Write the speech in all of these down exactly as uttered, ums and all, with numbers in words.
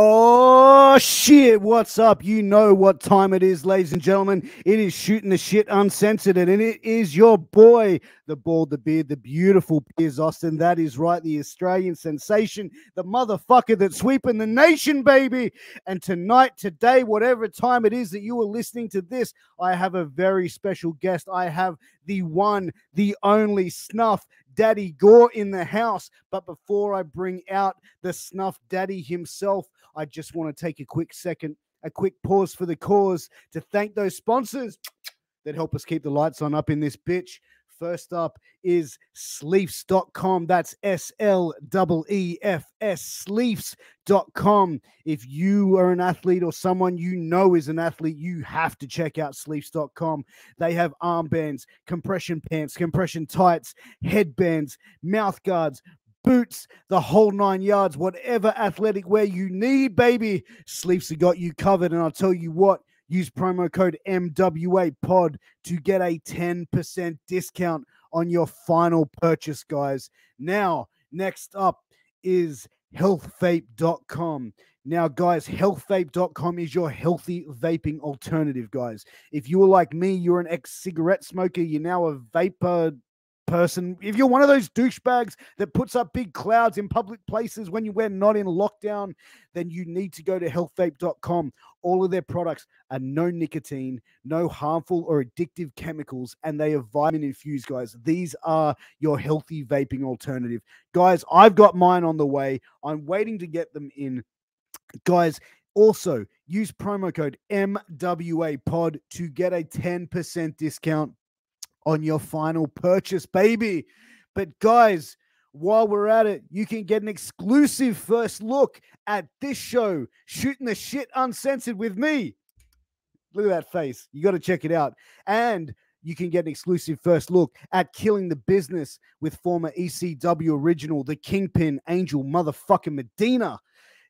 Oh shit, what's up? You know what time it is, ladies and gentlemen. It is Shooting the Shit Uncensored, and it is your boy, the bald, the beard, the beautiful Piers Austin. That is right, the Australian sensation, the motherfucker that's sweeping the nation, baby. And tonight, today, whatever time it is that you are listening to this, I have a very special guest. I have the one, the only Snuff Daddy Gore in the house. But before I bring out the Snuff Daddy himself, I just want to take a quick second, a quick pause for the cause to thank those sponsors that help us keep the lights on up in this bitch. First up is Sleefs dot com. That's S L E E F S, Sleefs dot com. If you are an athlete or someone you know is an athlete, you have to check out Sleefs dot com. They have armbands, compression pants, compression tights, headbands, mouth guards, boots, the whole nine yards, whatever athletic wear you need, baby. Sleefs have got you covered, and I'll tell you what, use promo code M W A pod to get a ten percent discount on your final purchase, guys. Now, next up is health vape dot com. Now, guys, health vape dot com is your healthy vaping alternative, guys. If you were like me, you're an ex-cigarette smoker, you're now a vapor person. If you're one of those douchebags that puts up big clouds in public places when you we're not in lockdown, then you need to go to health vape dot com. All of their products are no nicotine, no harmful or addictive chemicals, and they are vitamin infused, guys. These are your healthy vaping alternative. Guys, I've got mine on the way. I'm waiting to get them in. Guys, also use promo code M W A pod to get a ten percent discount on your final purchase, baby. But guys, while we're at it, you can get an exclusive first look at this show, Shooting the Shit Uncensored with me. Look at that face. You got to check it out. And you can get an exclusive first look at Killing the Business with former E C W original, the Kingpin, Angel motherfucking Medina.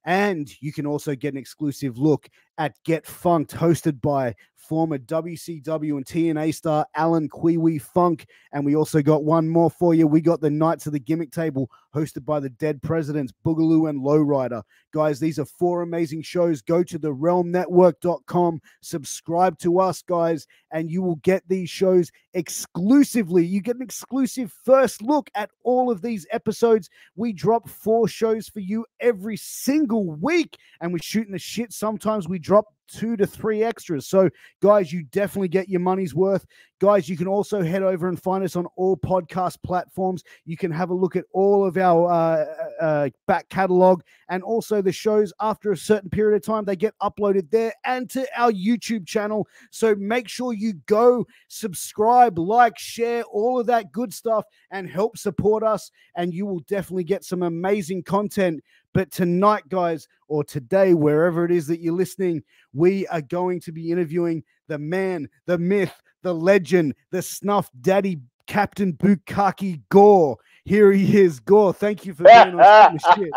And you can also get an exclusive look at Get Funked, hosted by former W C W and T N A star Alan Kiwi Funk. And we also got one more for you. We got the Knights of the Gimmick Table, hosted by the Dead Presidents, Boogaloo and Lowrider. Guys, these are four amazing shows. Go to the realm network dot com, subscribe to us, guys, and you will get these shows exclusively. You get an exclusive first look at all of these episodes. We drop four shows for you every single week, and we're shooting the shit. Sometimes we drop two to three extras. So guys, you definitely get your money's worth. Guys, you can also head over and find us on all podcast platforms. You can have a look at all of our uh, uh, back catalog, and also the shows after a certain period of time, they get uploaded there and to our YouTube channel. So make sure you go subscribe, like, share, all of that good stuff, and help support us. And you will definitely get some amazing content. But tonight, guys, or today, wherever it is that you're listening, we are going to be interviewing the man, the myth, the legend, the Snuff Daddy, Captain Bukaki Gore. Here he is, Gore. Thank you for being on Shit.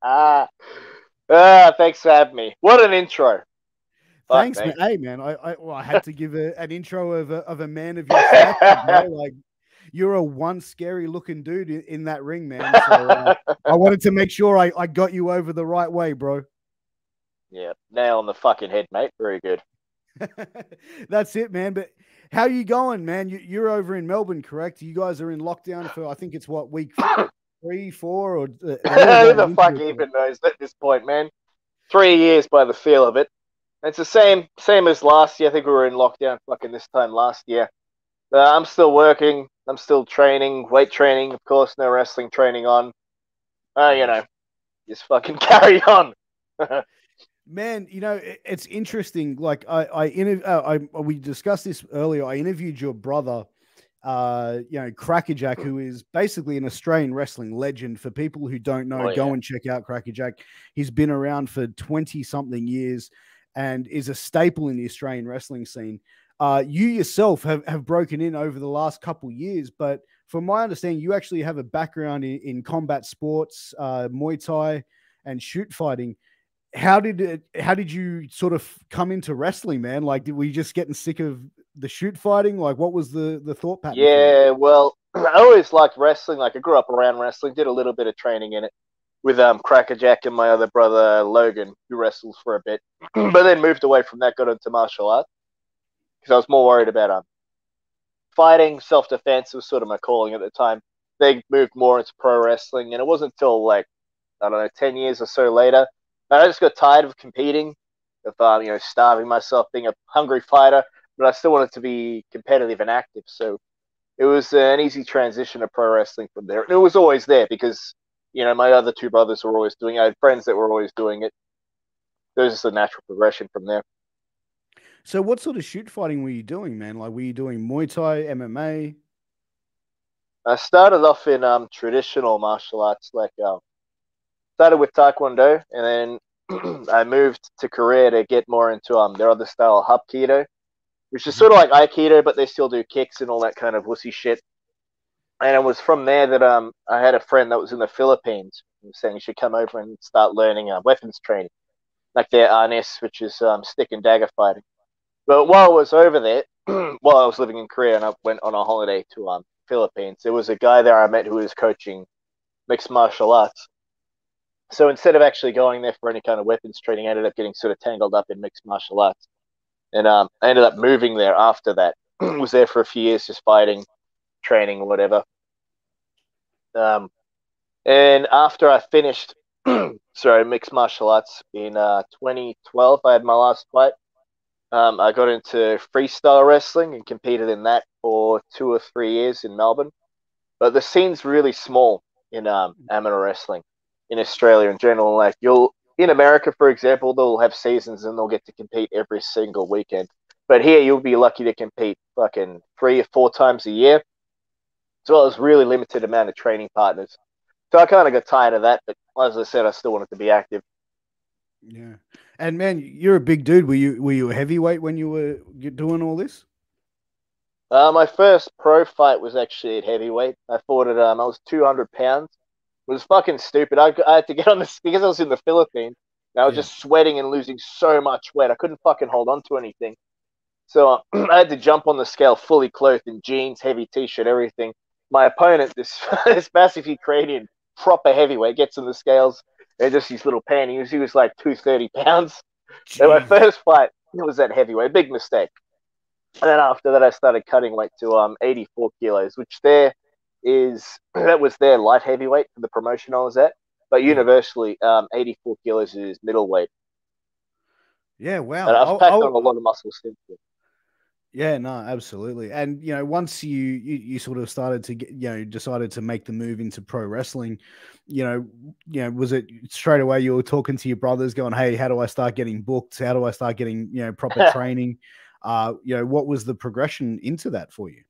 Uh, thanks for having me. What an intro. Thanks, Fuck, man. Hey, man, I, I, well, I had to give a, an intro of a, of a man of your stature, like. You're a one scary looking dude in that ring, man. So, uh, I wanted to make sure I, I got you over the right way, bro. Yeah, nail on the fucking head, mate. Very good. That's it, man. But how are you going, man? You, you're over in Melbourne, correct? You guys are in lockdown for, I think it's what, week three, four? Or, uh, who the fuck even knows at this point, man? Three years by the feel of it. It's the same, same as last year. I think we were in lockdown fucking this time last year. Uh, I'm still working. I'm still training, weight training, of course, no wrestling training on. Uh, you know, just fucking carry on. Man, you know, it, it's interesting. Like, I, I, uh, I, we discussed this earlier. I interviewed your brother, uh, you know, Cracker Jack, who is basically an Australian wrestling legend. For people who don't know, oh, yeah. go and check out Cracker Jack. He's been around for twenty-something years and is a staple in the Australian wrestling scene. Uh, you yourself have, have broken in over the last couple of years, but from my understanding, you actually have a background in, in combat sports, uh, Muay Thai and shoot fighting. How did it, how did you sort of come into wrestling, man? Like, did we just getting sick of the shoot fighting? Like, what was the, the thought pattern? Yeah, well, I always liked wrestling. Like, I grew up around wrestling, did a little bit of training in it with um, Cracker Jack and my other brother, Logan, who wrestles for a bit, but then moved away from that, got into martial arts, because I was more worried about um, fighting, self-defense was sort of my calling at the time. They moved more into pro wrestling, and it wasn't until, like, I don't know, ten years or so later, I just got tired of competing, of, um, you know, starving myself, being a hungry fighter, but I still wanted to be competitive and active, so it was an easy transition to pro wrestling from there. And it was always there because, you know, my other two brothers were always doing it. I had friends that were always doing it. There was just a natural progression from there. So what sort of shoot fighting were you doing, man? Like, were you doing Muay Thai, M M A? I started off in um, traditional martial arts. Like, um, started with Taekwondo, and then I moved to Korea to get more into um, their other style, Hapkido, which is sort of like Aikido, but they still do kicks and all that kind of wussy shit. And it was from there that um I had a friend that was in the Philippines who was saying you should come over and start learning uh, weapons training, like their Arnis, which is um, stick and dagger fighting. But while I was over there, while I was living in Korea and I went on a holiday to um Philippines, there was a guy there I met who was coaching mixed martial arts. So instead of actually going there for any kind of weapons training, I ended up getting sort of tangled up in mixed martial arts. And um, I ended up moving there after that. Was there for a few years just fighting, training, whatever. Um, and after I finished, sorry, mixed martial arts in uh, twenty twelve, I had my last fight. Um, I got into freestyle wrestling and competed in that for two or three years in Melbourne. But the scene's really small in um, amateur wrestling in Australia in general. Like, you'll... in America, for example, they'll have seasons and they'll get to compete every single weekend. But here, you'll be lucky to compete fucking three or four times a year, as well as really limited amount of training partners. So I kind of got tired of that, but as I said, I still wanted to be active. Yeah. And, man, you're a big dude. Were you were you a heavyweight when you were doing all this? Uh, my first pro fight was actually at heavyweight. I fought at, um, I was two hundred pounds. It was fucking stupid. I, I had to get on this because I was in the Philippines. And I was yeah. just sweating and losing so much weight. I couldn't fucking hold on to anything. So uh, I had to jump on the scale fully clothed in jeans, heavy t-shirt, everything. My opponent, this this massive Ukrainian, proper heavyweight, gets on the scales. And just these little panties. He was like two hundred thirty pounds. Jeez. And my first fight was at heavyweight. Big mistake. And then after that, I started cutting weight to um eighty-four kilos, which there... is that was their light heavyweight for the promotion I was at, but universally um eighty-four kilos is middleweight. Yeah, wow. And I've I'll, packed I'll, on a lot of muscle since then. Yeah, no, absolutely. And you know, once you, you you sort of started to get, you know, decided to make the move into pro wrestling, you know, you know, was it straight away you were talking to your brothers going, hey, how do I start getting booked? How do I start getting, you know, proper training? Uh, you know, what was the progression into that for you?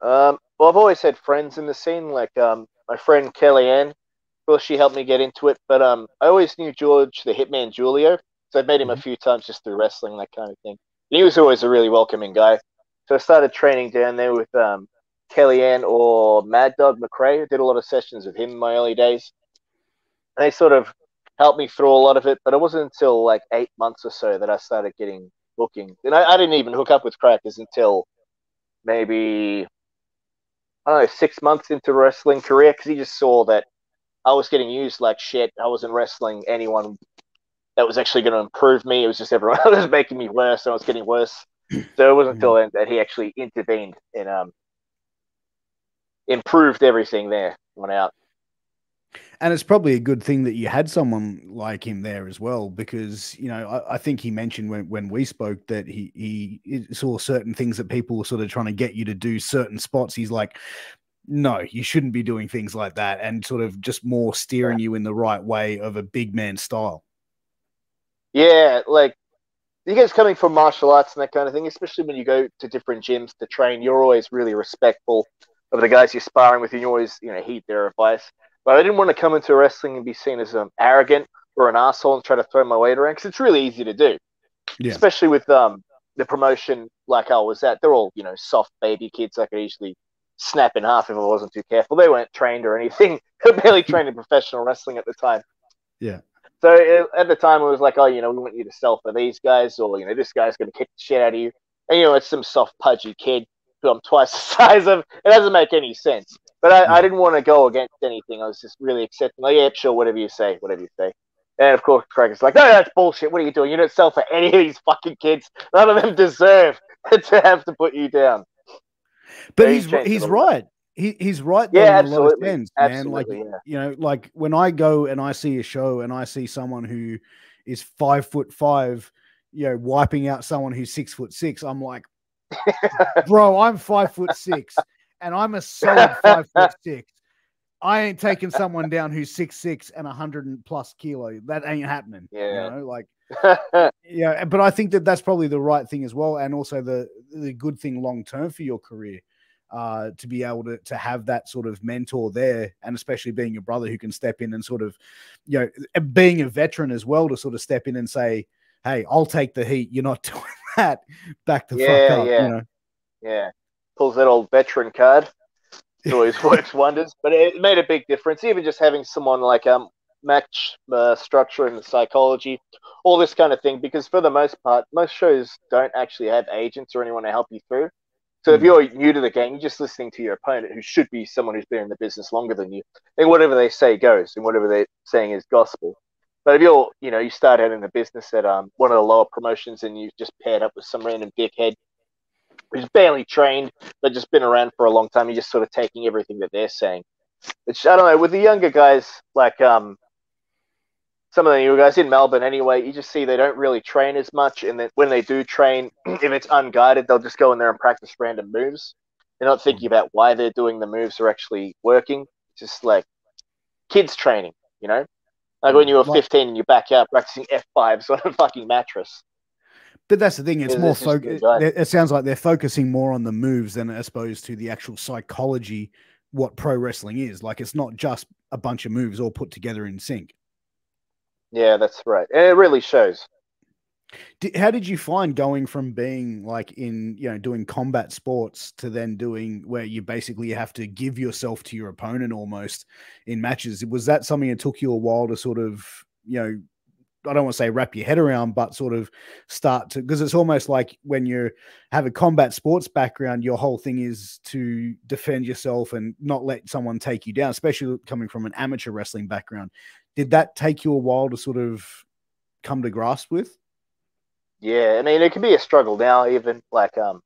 Um, well, I've always had friends in the scene, like um, my friend Kellyanne. Of course, she helped me get into it, but um, I always knew George the Hitman, Julio, so I've met him a few times just through wrestling, that kind of thing. And he was always a really welcoming guy, so I started training down there with um, Kellyanne or Mad Dog McRae. I did a lot of sessions with him in my early days, and they sort of helped me through a lot of it, but it wasn't until like eight months or so that I started getting bookings. And I, I didn't even hook up with Crackers until maybe... I don't know, six months into wrestling career, because he just saw that I was getting used like shit. I wasn't wrestling anyone that was actually going to improve me. It was just everyone was making me worse, and I was getting worse. So it wasn't until then that he actually intervened and um, improved everything there, went out. And it's probably a good thing that you had someone like him there as well, because, you know, I, I think he mentioned when, when we spoke that he, he saw certain things that people were sort of trying to get you to do certain spots. He's like, no, you shouldn't be doing things like that, and sort of just more steering you in the right way of a big man style. Yeah, like you guys coming from martial arts and that kind of thing, especially when you go to different gyms to train, you're always really respectful of the guys you're sparring with, and you always, you know, heed their advice. But I didn't want to come into wrestling and be seen as um, arrogant or an asshole and try to throw my weight around, because it's really easy to do, yeah. Especially with um, the promotion like I was at. They're all, you know, soft baby kids. I could easily snap in half if I wasn't too careful. They weren't trained or anything. They barely trained in professional wrestling at the time. Yeah. So it, at the time, it was like, oh, you know, we want you to sell for these guys, or, you know, this guy's going to kick the shit out of you. And, you know, it's some soft, pudgy kid who I'm twice the size of. It doesn't make any sense. But I, I didn't want to go against anything. I was just really accepting. Like, yeah, sure, whatever you say, whatever you say. And, of course, Cracker's like, no, that's bullshit. What are you doing? You don't sell for any of these fucking kids. None of them deserve to have to put you down. But he's, he's right. He, he's right there, yeah, in the lowest ends, man. Absolutely, like, yeah. You know, like when I go and I see a show and I see someone who is five foot five, you know, wiping out someone who's six foot six, I'm like, bro, I'm five foot six and I'm a solid five foot six. I ain't taking someone down who's six six and a hundred and plus kilo. That ain't happening. Yeah, you know, like, yeah. But I think that that's probably the right thing as well, and also the the good thing long term for your career. Uh, to be able to, to have that sort of mentor there, and especially being your brother who can step in and sort of, you know, being a veteran as well, to sort of step in and say, hey, I'll take the heat. You're not doing that. Back the yeah, fuck up. Yeah. You know? Yeah. Pulls that old veteran card. It always works wonders. But it made a big difference. Even just having someone like um match uh, structure and psychology, all this kind of thing, because for the most part, most shows don't actually have agents or anyone to help you through. So if you're new to the game, you're just listening to your opponent, who should be someone who's been in the business longer than you, and whatever they say goes, and whatever they're saying is gospel. But if you're, you know, you start out in the business at um one of the lower promotions, and you've just paired up with some random dickhead who's barely trained, but just been around for a long time, you're just sort of taking everything that they're saying. Which, I don't know, with the younger guys, like um some of the newer guys in Melbourne anyway, you just see they don't really train as much. And then when they do train, if it's unguided, they'll just go in there and practice random moves. They're not thinking about why they're doing the moves or actually working. It's just like kids training, you know? Like when you were fifteen and you're back out practicing F fives on a fucking mattress. But that's the thing. It's more focused. It, it sounds like they're focusing more on the moves than as opposed to the actual psychology, what pro wrestling is. Like, it's not just a bunch of moves all put together in sync. Yeah, that's right. And it really shows. Did, how did you find going from being like in, you know, doing combat sports to then doing where you basically have to give yourself to your opponent almost in matches? Was that something that took you a while to sort of, you know, I don't want to say wrap your head around, but sort of start to, because it's almost like when you have a combat sports background, your whole thing is to defend yourself and not let someone take you down, especially coming from an amateur wrestling background. Did that take you a while to sort of come to grasp with? Yeah, I mean, it can be a struggle now, even like um,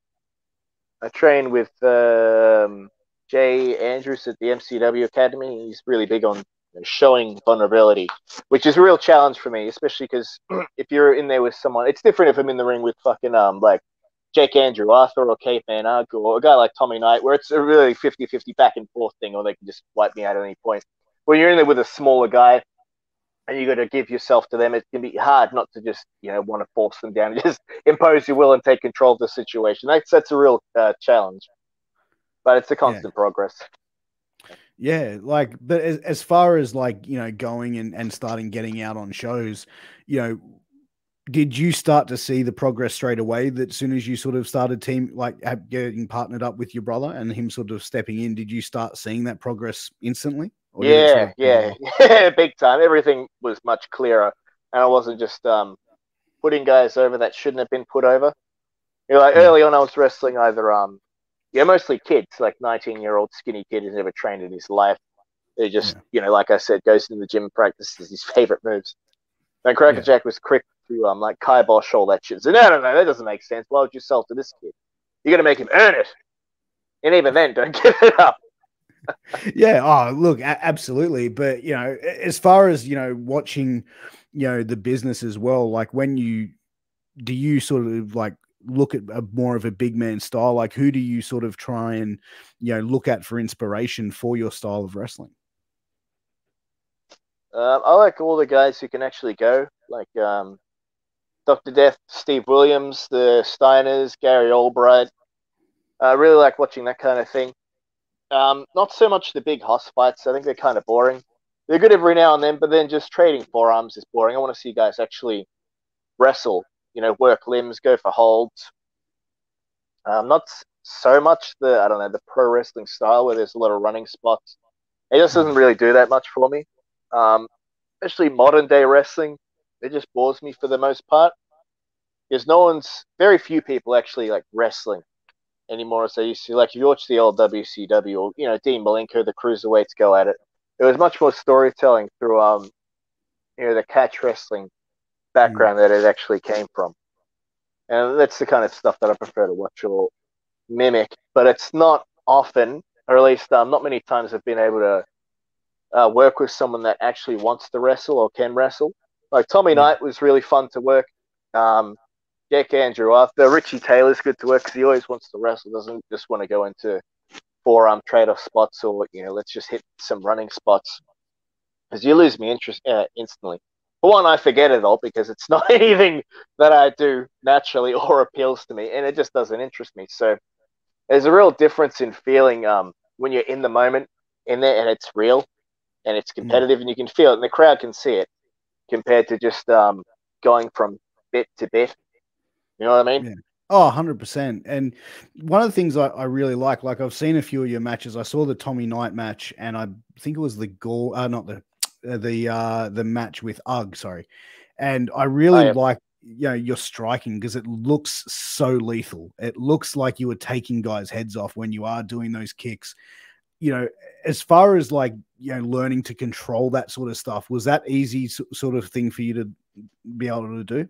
I train with um, Jay Andrews at the M C W Academy. He's really big on showing vulnerability, which is a real challenge for me, especially because if you're in there with someone, it's different if I'm in the ring with fucking um like Jake Andrew Arthur or Captain Bukaki Gore or a guy like Tommy Knight, where it's a really fifty fifty back and forth thing, or they can just wipe me out at any point. When you're in there with a smaller guy and you got to give yourself to them, it can be hard not to just, you know, want to force them down and just impose your will and take control of the situation. That's that's a real uh, challenge, but it's a constant yeah. progress. Yeah, like, but as, as far as like, you know, going and, and starting getting out on shows, you know, did you start to see the progress straight away that soon as you sort of started team, like getting partnered up with your brother and him sort of stepping in, did you start seeing that progress instantly? Or yeah, yeah, yeah, big time. Everything was much clearer. And I wasn't just um, putting guys over that shouldn't have been put over. You know, like mm. early on I was wrestling either um, yeah, mostly kids, like nineteen-year-old skinny kid who's never trained in his life. Who just, yeah. you know, like I said, goes into the gym and practices his favorite moves. And Cracker yeah. Jack was quick to, um, like, kibosh all that shit. So, no, no, no, that doesn't make sense. Why would you sell to this kid? You're going to make him earn it. And even then, don't give it up. yeah, oh, look, absolutely. But, you know, as far as, you know, watching, you know, the business as well, like, when you, do you sort of, like, look at a, more of a big man style? Like, who do you sort of try and, you know, look at for inspiration for your style of wrestling? Uh, I like all the guys who can actually go, like um, Doctor Death, Steve Williams, the Steiners, Gary Albright. I really like watching that kind of thing. Um, not so much the big hoss fights. I think they're kind of boring. They're good every now and then, but then just trading forearms is boring. I want to see guys actually wrestle. You know, work limbs, go for holds. Um, not so much the, I don't know, the pro wrestling style where there's a lot of running spots. It just doesn't really do that much for me. Um, especially modern day wrestling, it just bores me for the most part. Because no one's, very few people actually like wrestling. anymore. So you see, like, you watch the old W C W, you know, Dean Malenko, the cruiserweights go at it. It was much more storytelling through, um, you know, the catch wrestling background mm. that it actually came from. And that's the kind of stuff that I prefer to watch or mimic. But it's not often, or at least um, not many times, I've been able to uh, work with someone that actually wants to wrestle or can wrestle. Like Tommy mm. Knight was really fun to work. Um, Jake Andrew Arthur, Richie Taylor's good to work because he always wants to wrestle, doesn't just want to go into forearm trade-off spots or, you know, let's just hit some running spots. Because you lose me interest uh, instantly. For one, I forget it all because it's not anything that I do naturally or appeals to me, and it just doesn't interest me. So there's a real difference in feeling um, when you're in the moment, in there, and it's real, and it's competitive, mm. and you can feel it, and the crowd can see it, compared to just um, going from bit to bit. You know what I mean? Yeah. Oh, one hundred percent. And one of the things I, I really like, like I've seen a few of your matches. I saw the Tommy Knight match, and I think it was the Gore, uh, not the the uh the match with Ugg, sorry, and I really I like, you know, your striking, because it looks so lethal. It looks like you were taking guys' heads off when you are doing those kicks. You know, as far as, like, you know, learning to control that sort of stuff, was that easy sort of thing for you to be able to do?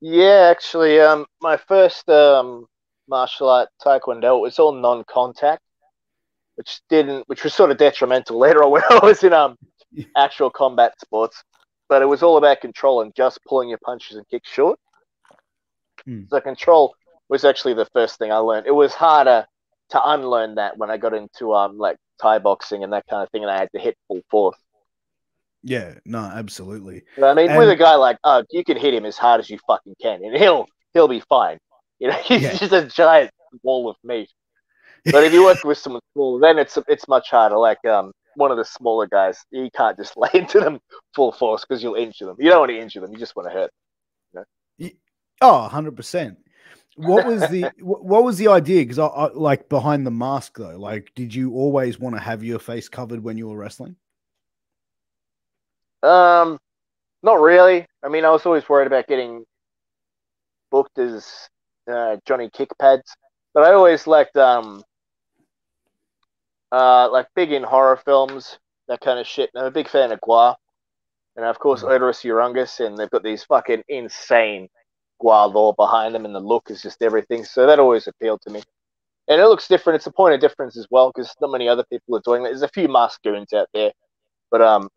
Yeah, actually, um my first um martial art, Taekwondo, it was all non-contact, which didn't, which was sort of detrimental later on when I was in um actual combat sports. But it was all about control and just pulling your punches and kicks short. Mm. So control was actually the first thing I learned. It was harder to unlearn that when I got into um like Thai boxing and that kind of thing, and I had to hit full force. Yeah, no, absolutely. You know what I mean, and with a guy like, oh, you can hit him as hard as you fucking can, and he'll he'll be fine. You know, he's yeah. just a giant wall of meat. But if you work with someone smaller, then it's it's much harder. Like um, one of the smaller guys, you can't just lay into them full force because you'll injure them. You don't want to injure them; you just want to hurt them, you know? Oh, one hundred percent. What was the what was the idea? Because I, I like behind the mask though. Like, did you always want to have your face covered when you were wrestling? Um, not really. I mean, I was always worried about getting booked as uh, Johnny Kickpads, but I always liked um. Uh, like big in horror films, that kind of shit. And I'm a big fan of Gua, and of course Odorous Urungus, and they've got these fucking insane Gua lore behind them, and the look is just everything. So that always appealed to me, and it looks different. It's a point of difference as well, because not many other people are doing that. There's a few mask goons out there, but um,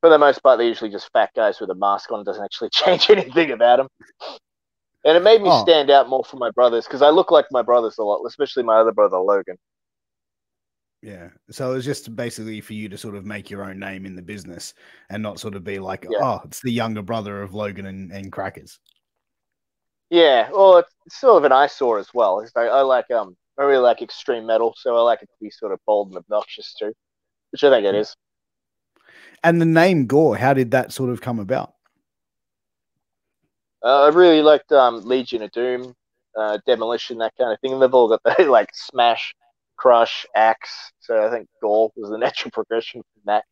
for the most part, they're usually just fat guys with a mask on. It doesn't actually change anything about them, and it made me oh. stand out more from my brothers, because I look like my brothers a lot, especially my other brother Logan. Yeah. So it was just basically for you to sort of make your own name in the business and not sort of be like, yeah. oh, it's the younger brother of Logan and, and Crackers. Yeah. Well, it's sort of an eyesore as well. It's like, I like, um, I really like extreme metal. So I like it to be sort of bold and obnoxious too, which I think it is. And the name Gore, how did that sort of come about? Uh, I really liked, um, Legion of Doom, uh, Demolition, that kind of thing. And they've all got the like smash, crush, axe. So I think Gore was the natural progression from that.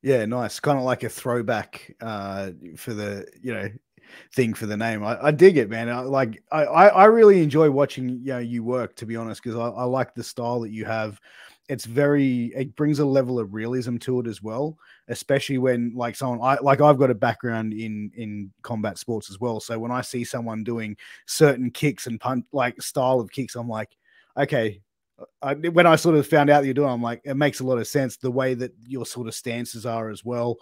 Yeah, nice. Kind of like a throwback uh for the, you know, thing for the name. I, I dig it, man. I like I, I really enjoy watching, you know, you work, to be honest, because I, I like the style that you have. It's very, it brings a level of realism to it as well, especially when like someone, I, like I've got a background in, in combat sports as well. So when I see someone doing certain kicks and punch, like style of kicks, I'm like, okay, I, when I sort of found out that you're doing, I'm like, it makes a lot of sense the way that your sort of stances are as well,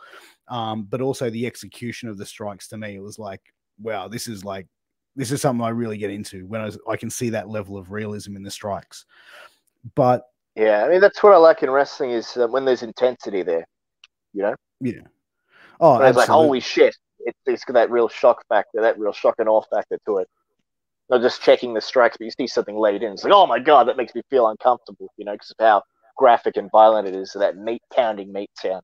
um, but also the execution of the strikes. To me, it was like, wow, this is like, this is something I really get into when I, was, I can see that level of realism in the strikes. But yeah, I mean, that's what I like in wrestling is uh, when there's intensity there, you know? Yeah. Oh, it's like, holy shit, it, it's got that real shock factor, that real shock and awe factor to it. Not just checking the strikes, but you see something laid in. It's like, oh my God, that makes me feel uncomfortable, you know, because of how graphic and violent it is. So that meat pounding meat sound.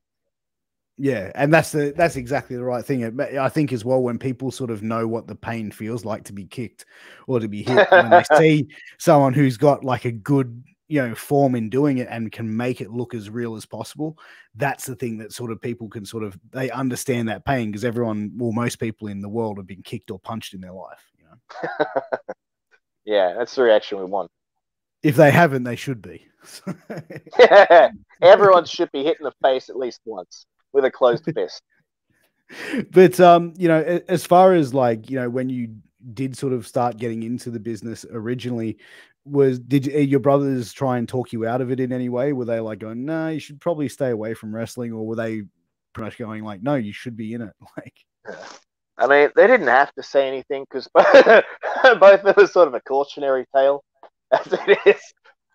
Yeah, and that's the that's exactly the right thing. I think as well, when people sort of know what the pain feels like to be kicked or to be hit, when they see someone who's got like a good, you know, form in doing it and can make it look as real as possible. That's the thing that sort of people can sort of, they understand that pain, because everyone, well, most people in the world have been kicked or punched in their life. Yeah, that's the reaction we want. If they haven't, they should be. Yeah, everyone should be hit in the face at least once with a closed fist. But, um, you know, as far as like, you know, when you did sort of start getting into the business originally, was did your brothers try and talk you out of it in any way? Were they like going, no, nah, you should probably stay away from wrestling? Or were they pretty much going like, no, you should be in it? Like, I mean, they didn't have to say anything because both, both it was sort of a cautionary tale as it is.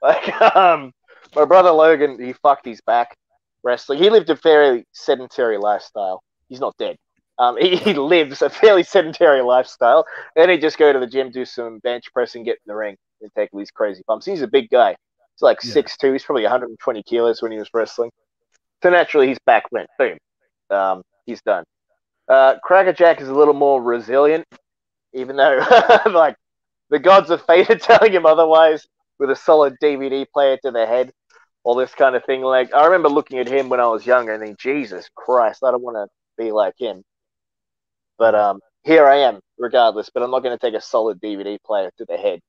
Like, um, my brother Logan, he fucked his back wrestling. He lived a fairly sedentary lifestyle. He's not dead. Um, he, he lives a fairly sedentary lifestyle. Then he'd just go to the gym, do some bench press, and get in the ring and take all these crazy bumps. He's a big guy. He's like yeah. six two. He's probably one hundred twenty kilos when he was wrestling. So naturally, his back went boom. Um, he's done. Uh, Cracker Jack is a little more resilient, even though like the gods of fate are telling him otherwise, with a solid D V D player to the head, all this kind of thing. Like, I remember looking at him when I was younger and thinking, Jesus Christ, I don't want to be like him. But um, here I am, regardless, but I'm not going to take a solid D V D player to the head.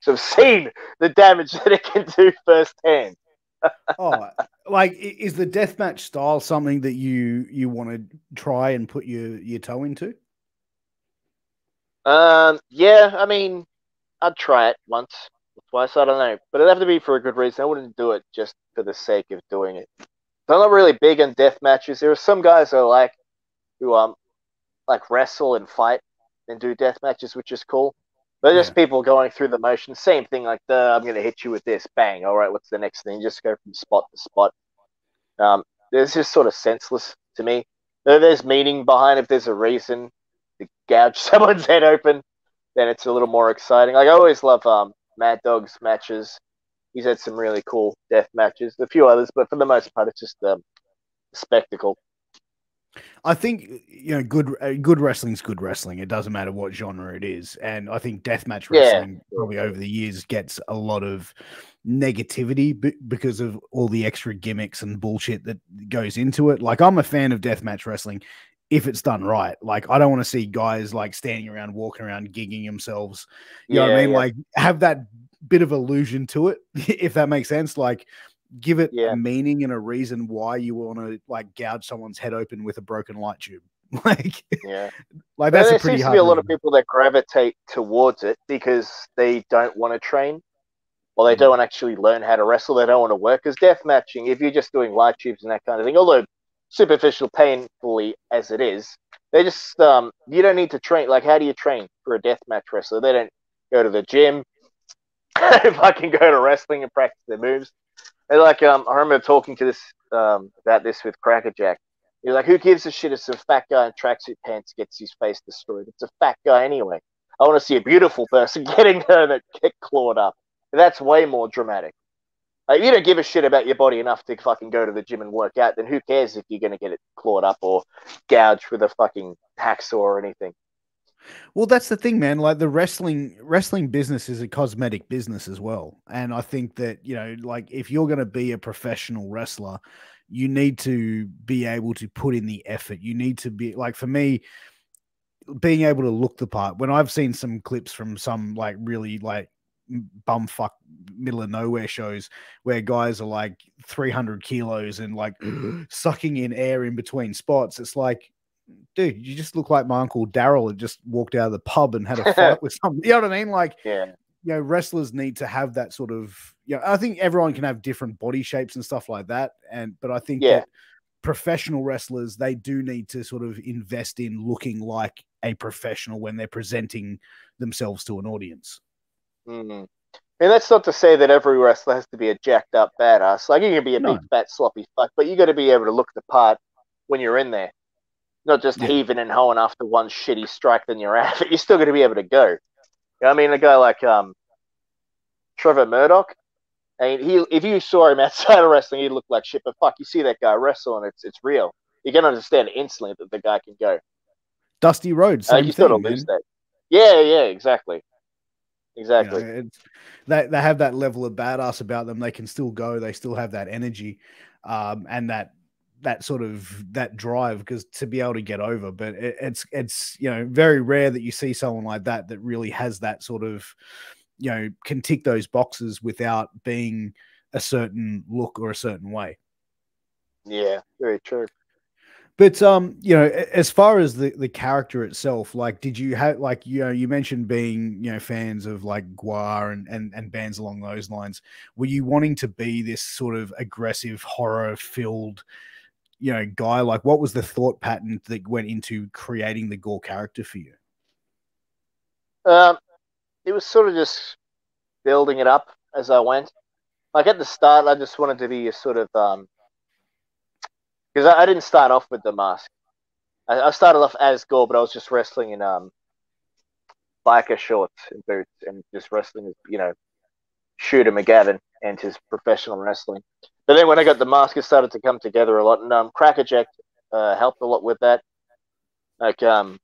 So I've seen the damage that it can do firsthand. Oh, like, is the deathmatch style something that you, you want to try and put your, your toe into? Um, yeah, I mean, I'd try it once or twice, I don't know. But it'd have to be for a good reason. I wouldn't do it just for the sake of doing it. I'm not really big on deathmatches. There are some guys I like who um, like wrestle and fight and do deathmatches, which is cool. But yeah. just people going through the motions, same thing, like, the, I'm going to hit you with this, bang, all right, what's the next thing? You just go from spot to spot. Um, it's just sort of senseless to me. If there's meaning behind, if there's a reason to gouge someone's head open, then it's a little more exciting. Like, I always love um, Mad Dog's matches. He's had some really cool death matches, a few others, but for the most part, it's just um, a spectacle. I think, you know, good good wrestling's good wrestling. It doesn't matter what genre it is. And I think deathmatch wrestling yeah. probably over the years gets a lot of negativity b because of all the extra gimmicks and bullshit that goes into it. Like, I'm a fan of deathmatch wrestling if it's done right. Like, I don't want to see guys, like, standing around, walking around, gigging themselves. You yeah, know what I mean? Yeah. Like, have that bit of allusion to it, if that makes sense. Like, give it yeah. a meaning and a reason why you want to, like, gouge someone's head open with a broken light tube. Like, yeah, like that's there a pretty seems hard to be a lot of people that gravitate towards it because they don't want to train, or they mm-hmm. don't actually learn how to wrestle. They don't want to work as death matching. If you're just doing light tubes and that kind of thing, although superficial, painfully as it is, they just um, you don't need to train. Like, how do you train for a death match wrestler? They don't go to the gym. If I can go to wrestling and practice their moves. And like, um, I remember talking to this um, about this with Cracker Jack. He was like, who gives a shit if some fat guy in tracksuit pants gets his face destroyed? It's a fat guy anyway. I want to see a beautiful person getting her that get clawed up. And that's way more dramatic. Like, if you don't give a shit about your body enough to fucking go to the gym and work out, then who cares if you're going to get it clawed up or gouged with a fucking hacksaw or anything? Well, that's the thing, man. Like, the wrestling wrestling business is a cosmetic business as well. And I think that, you know, like, if you're going to be a professional wrestler, you need to be able to put in the effort. You need to be, like, for me, being able to look the part. When I've seen some clips from some, like, really, like, bumfuck middle of nowhere shows where guys are like three hundred kilos and like sucking in air in between spots, it's like, dude, you just look like my uncle Daryl had just walked out of the pub and had a fight with something. You know what I mean? Like, yeah. you know, wrestlers need to have that sort of, you know, I think everyone can have different body shapes and stuff like that. And, but I think yeah. that professional wrestlers, they do need to sort of invest in looking like a professional when they're presenting themselves to an audience. Mm-hmm. And that's not to say that every wrestler has to be a jacked up badass. Like, you can be a no. big, fat, sloppy fuck, but you got to be able to look the part when you're in there. Not just yeah. heaving and hoeing after one shitty strike, then you're out. You're still going to be able to go. You know, I mean, a guy like um, Trevor Murdoch, I mean, he, if you saw him outside of wrestling, he'd look like shit. But fuck, you see that guy wrestle, and it's it's real. You can understand instantly that the guy can go. Dusty Rhodes, same uh, you still thing, don't lose that. Yeah, yeah, exactly, exactly. You know, they they have that level of badass about them. They can still go. They still have that energy, um, and that. that sort of that drive because to be able to get over, but it, it's, it's, you know, very rare that you see someone like that, that really has that sort of you know, can tick those boxes without being a certain look or a certain way. Yeah, very true. But, um, you know, as far as the, the character itself, like, did you have, like, you know, you mentioned being, you know, fans of like Gua and, and, and bands along those lines. Were you wanting to be this sort of aggressive, horror filled, you know, guy? Like, what was the thought pattern that went into creating the Gore character for you? Um, it was sort of just building it up as I went. Like, at the start, I just wanted to be a sort of, um, because I, I didn't start off with the mask. I, I started off as Gore, but I was just wrestling in um, biker shorts and boots and just wrestling, you know, Shooter McGavin and his professional wrestling. But then when I got the mask, it started to come together a lot. And um, Cracker Jack uh, helped a lot with that. Like, um,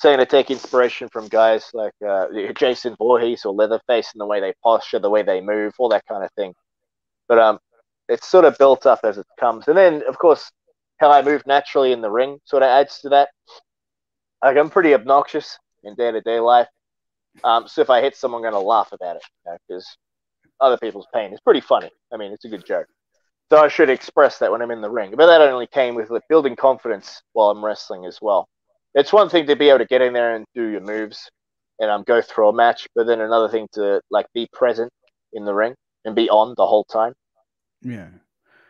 saying to take inspiration from guys like uh, Jason Voorhees or Leatherface in the way they posture, the way they move, all that kind of thing. But um, it's sort of built up as it comes. And then, of course, how I move naturally in the ring sort of adds to that. Like, I'm pretty obnoxious in day-to-day life. Um, so if I hit someone, I'm going to laugh about it, you know, because other people's pain is pretty funny. I mean, it's a good joke. So I should express that when I'm in the ring. But that only came with like, building confidence while I'm wrestling as well. It's one thing to be able to get in there and do your moves and um, go through a match, but then another thing to like be present in the ring and be on the whole time. Yeah.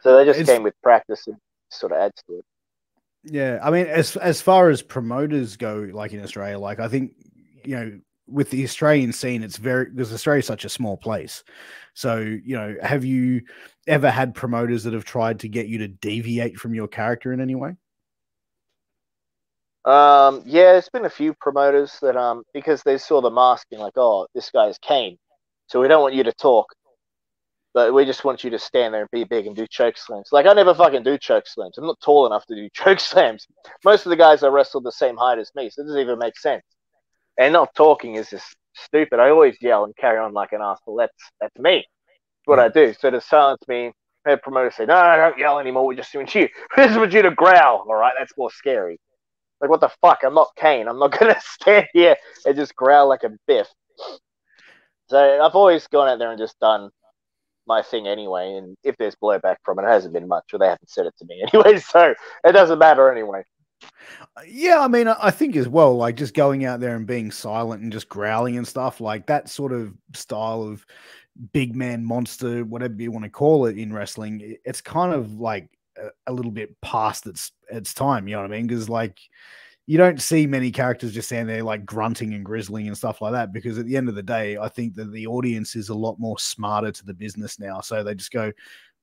So they just it's, came with practice and sort of adds to it. Yeah. I mean, as, as far as promoters go, like in Australia, like I think, you know, with the Australian scene, it's very, because Australia is such a small place. So, you know, have you ever had promoters that have tried to get you to deviate from your character in any way? Um, yeah, there's been a few promoters that, um, because they saw the mask and like, oh, this guy's Kane. So we don't want you to talk, but we just want you to stand there and be big and do choke slams. Like, I never fucking do choke slams. I'm not tall enough to do choke slams. Most of the guys I wrestled the same height as me, so it doesn't even make sense. And not talking is just stupid. I always yell and carry on like an asshole. That's, that's me. That's what I do. So to silence me, the promoter say, no, no, don't yell anymore. We just want you. We just want you to growl. All right, that's more scary. Like, what the fuck? I'm not Kane. I'm not going to stand here and just growl like a biff. So I've always gone out there and just done my thing anyway. And if there's blowback from it, it hasn't been much, or they haven't said it to me anyway. So it doesn't matter anyway. Yeah, I mean, I think as well, like just going out there and being silent and just growling and stuff, like that sort of style of big man monster, whatever you want to call it in wrestling, it's kind of like a little bit past its its time, you know what I mean? Because like you don't see many characters just standing there like grunting and grizzling and stuff like that, because at the end of the day, I think that the audience is a lot more smarter to the business now. So they just go,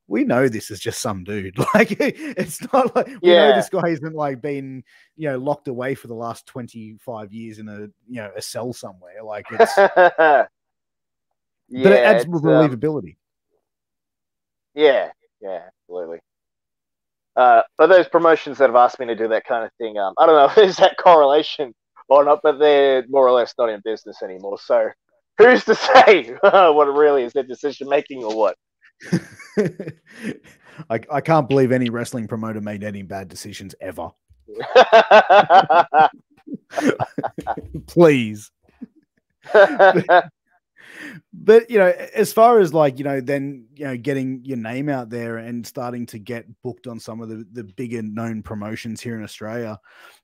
we know this is just some dude. Like, it's not like we yeah. know this guy isn't like been, you know, locked away for the last twenty-five years in a, you know, a cell somewhere. Like it's yeah, but it adds more believability. Um, yeah, yeah, absolutely. Uh, but those promotions that have asked me to do that kind of thing, um, I don't know if there's that correlation or not, but they're more or less not in business anymore. So who's to say what it really is, their decision making or what? I, I can't believe any wrestling promoter made any bad decisions ever. Please. but, but, you know, as far as like, you know, then, you know, getting your name out there and starting to get booked on some of the, the bigger known promotions here in Australia,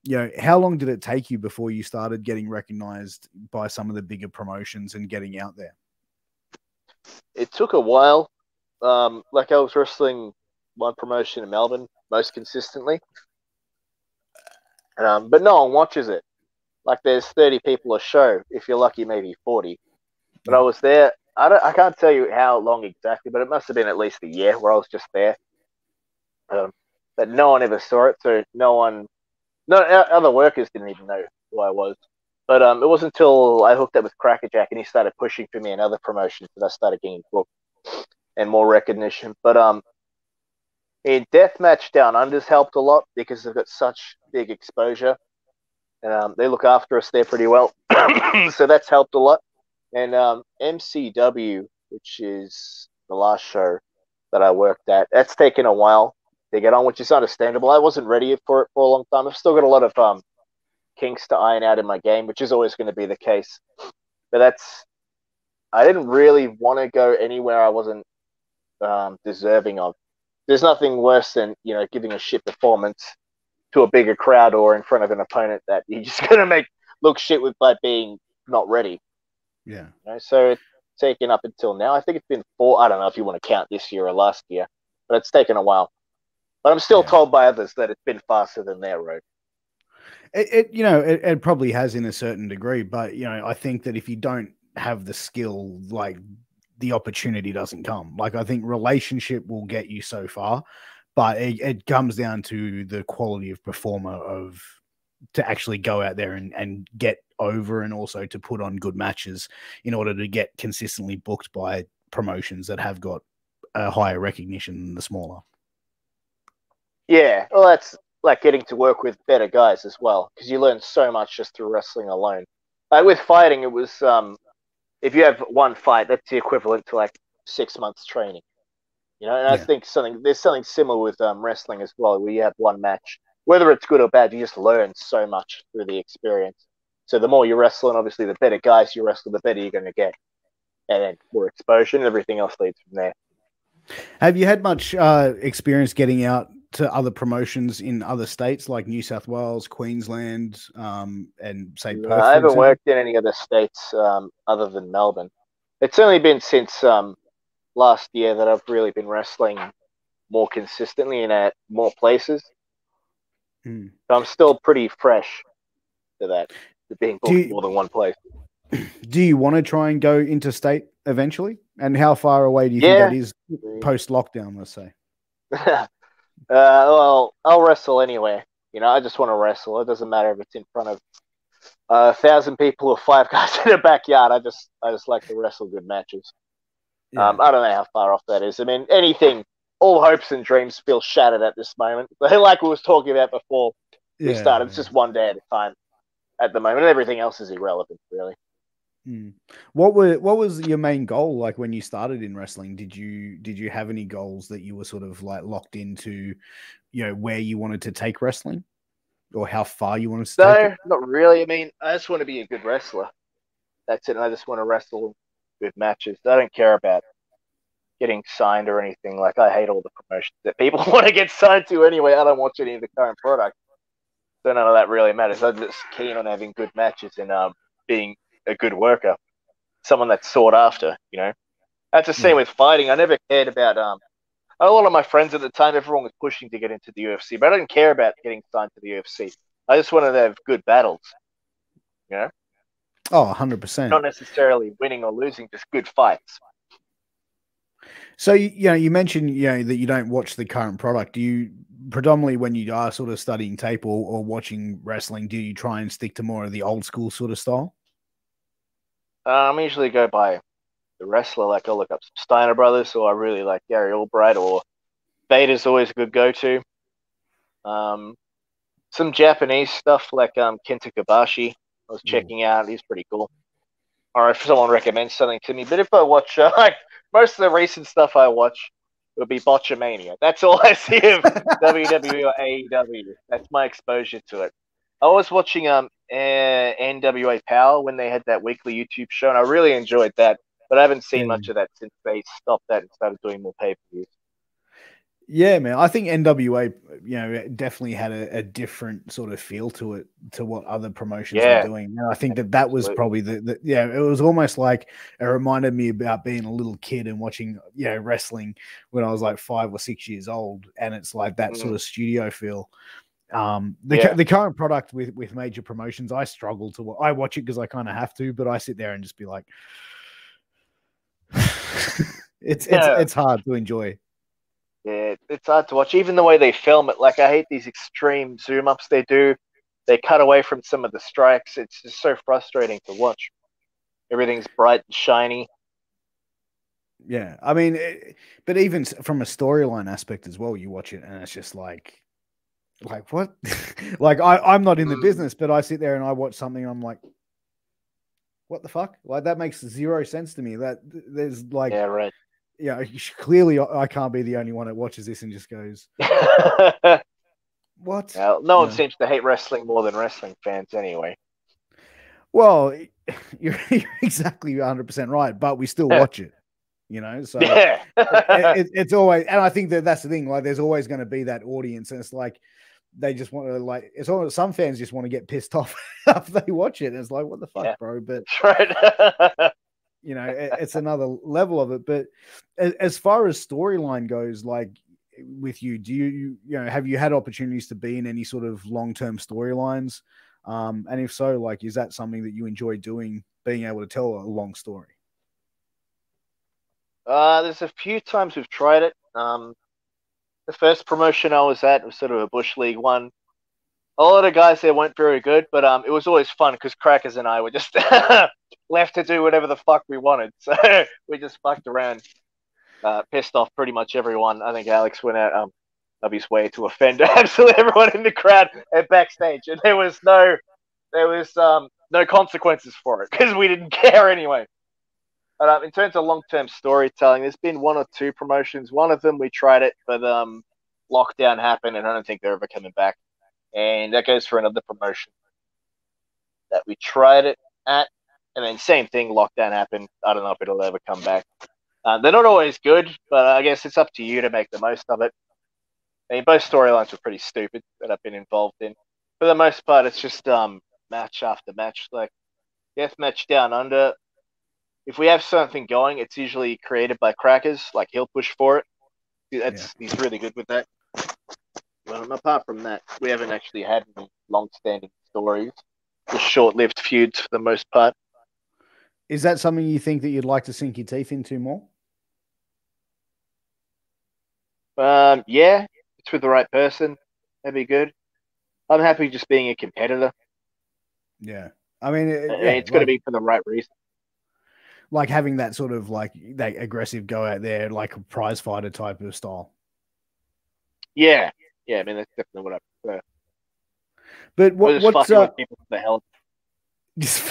you know, how long did it take you before you started getting recognized by some of the bigger promotions and getting out there? It took a while. Um, like I was wrestling one promotion in Melbourne most consistently, um, but no one watches it. Like there's thirty people a show. If you're lucky, maybe forty. But I was there. I don't. I can't tell you how long exactly, but it must have been at least a year where I was just there. Um, but no one ever saw it, so no one, no other workers didn't even know who I was. But um, it wasn't until I hooked up with Cracker Jack and he started pushing for me in other promotions that I started getting booked and more recognition. But um, in Deathmatch Down Under's helped a lot because they've got such big exposure. And, um, they look after us there pretty well. So that's helped a lot. And um, M C W, which is the last show that I worked at, that's taken a while to get on, which is understandable. I wasn't ready for it for a long time. I've still got a lot of um, kinks to iron out in my game, which is always going to be the case. But that's I didn't really want to go anywhere I wasn't um, deserving of. There's nothing worse than, you know, giving a shit performance to a bigger crowd or in front of an opponent that you're just going to make look shit with by being not ready. Yeah. You know, so it's taken up until now. I think it's been four. I don't know if you want to count this year or last year, but it's taken a while. But I'm still yeah. told by others that it's been faster than their road. It, it you know, it, it probably has in a certain degree, but, you know, I think that if you don't have the skill, like, the opportunity doesn't come. Like, I think relationship will get you so far, but it, it comes down to the quality of performer of to actually go out there and, and get over, and also to put on good matches in order to get consistently booked by promotions that have got a higher recognition than the smaller. Yeah, well, that's like getting to work with better guys as well, because you learn so much just through wrestling alone. Like with fighting, it was um, if you have one fight, that's the equivalent to like six months training, you know. And yeah. I think something there's something similar with um, wrestling as well, where you have one match, whether it's good or bad, you just learn so much through the experience. So the more you wrestle, and obviously the better guys you wrestle, the better you're going to get, and then more exposure, and everything else leads from there. Have you had much uh, experience getting out to other promotions in other states, like New South Wales, Queensland, um, and say Perth? I haven't worked in any other states um, other than Melbourne. It's only been since um, last year that I've really been wrestling more consistently and at more places. Hmm. So I'm still pretty fresh to that, to being booked you, more than one place. Do you want to try and go interstate eventually? And how far away do you yeah. think that is post-lockdown, let's say? Uh, well, I'll wrestle anywhere. You know, I just want to wrestle. It doesn't matter if it's in front of uh, a thousand people or five guys in the backyard. I just, I just like to wrestle good matches. Yeah. Um, I don't know how far off that is. I mean, anything. All hopes and dreams feel shattered at this moment. But like we was talking about before yeah, we started, yeah. it's just one day at a time at the moment. Everything else is irrelevant, really. Hmm. What were what was your main goal like when you started in wrestling? Did you did you have any goals that you were sort of like locked into, you know, where you wanted to take wrestling or how far you wanted to so, take it? No, not really. I mean, I just want to be a good wrestler. That's it. I just want to wrestle with matches. I don't care about getting signed or anything. Like, I hate all the promotions that people want to get signed to anyway. I don't watch any of the current product, so none of that really matters. I'm just keen on having good matches and um being a good worker, someone that's sought after, you know. That's the same yeah. with fighting. I never cared about um a lot of my friends at the time, everyone was pushing to get into the U F C, but I didn't care about getting signed to the U F C. I just wanted to have good battles, you know. Oh, one hundred percent. Not necessarily winning or losing, just good fights. So, you know, you mentioned, you know, that you don't watch the current product. Do you predominantly, when you are sort of studying tape or, or watching wrestling, do you try and stick to more of the old school sort of style? Um, I usually go by the wrestler. Like, I'll look up some Steiner brothers, or I really like Gary Albright, or Vader's always a good go-to. Um, some Japanese stuff like um, Kenta Kobashi I was checking out. He's pretty cool. Or if someone recommends something to me. But if I watch, uh, like, most of the recent stuff I watch would be Botchamania. That's all I see of W W E or A E W. That's my exposure to it. I was watching um uh, N W A Power when they had that weekly YouTube show, and I really enjoyed that. But I haven't seen yeah. much of that since they stopped that and started doing more pay-per-views. Yeah, man, I think N W A, you know, definitely had a, a different sort of feel to it to what other promotions yeah. were doing. And I think that that was Absolutely. probably the, the yeah, it was almost like it reminded me about being a little kid and watching, you know, wrestling when I was like five or six years old, and it's like that mm-hmm. sort of studio feel. Um, the, yeah. the current product with, with major promotions, I struggle to, I watch it cause I kind of have to, but I sit there and just be like, it's, yeah. it's, it's hard to enjoy. Yeah. It's hard to watch. Even the way they film it. Like, I hate these extreme zoom ups they do. They cut away from some of the strikes. It's just so frustrating to watch. Everything's bright and shiny. Yeah. I mean, it, but even from a storyline aspect as well, you watch it and it's just like, like what? Like, I, I'm not in the business, but I sit there and I watch something and I'm like, what the fuck? Like, that makes zero sense to me. That there's like, yeah, right. Yeah, you know, clearly I can't be the only one that watches this and just goes, what? Well, no one yeah. seems to hate wrestling more than wrestling fans anyway. Well, you're, you're exactly one hundred percent right, but we still watch it, you know? So yeah. it, it, it's always, and I think that that's the thing, like there's always going to be that audience, and it's like, they just want to, like, it's all, some fans just want to get pissed off after they watch it. And it's like, what the fuck, yeah. bro? But, right. you know, it, it's another level of it. But as, as far as storyline goes, like with you, do you, you know, have you had opportunities to be in any sort of long-term storylines? Um, and if so, like, is that something that you enjoy doing, being able to tell a long story? Uh, there's a few times we've tried it. Um, The first promotion I was at was sort of a Bush League one. A lot of guys there weren't very good, but um, it was always fun because Crackers and I were just left to do whatever the fuck we wanted. So we just fucked around, uh, pissed off pretty much everyone. I think Alex went out um, of his way to offend absolutely everyone in the crowd and backstage, and there was no, there was um, no consequences for it because we didn't care anyway. But, um, in terms of long-term storytelling, there's been one or two promotions. One of them, we tried it, but um, lockdown happened, and I don't think they're ever coming back. And that goes for another promotion that we tried it at. And then same thing, lockdown happened. I don't know if it'll ever come back. Uh, they're not always good, but I guess it's up to you to make the most of it. I mean, both storylines were pretty stupid that I've been involved in. For the most part, it's just um, match after match. Like, Deathmatch Down Under. If we have something going, it's usually created by Crackers. Like, he'll push for it. That's, yeah. He's really good with that. Well, apart from that, we haven't actually had any long-standing stories. Just short-lived feuds for the most part. Is that something you think that you'd like to sink your teeth into more? Um, yeah, it's with the right person. That'd be good. I'm happy just being a competitor. Yeah. I mean... It, yeah, it's like... got to be for the right reason. Like having that sort of like that aggressive go out there, like a prize fighter type of style. Yeah, yeah. I mean, that's definitely what I prefer. But what, just what's uh, with people for the hell? Just,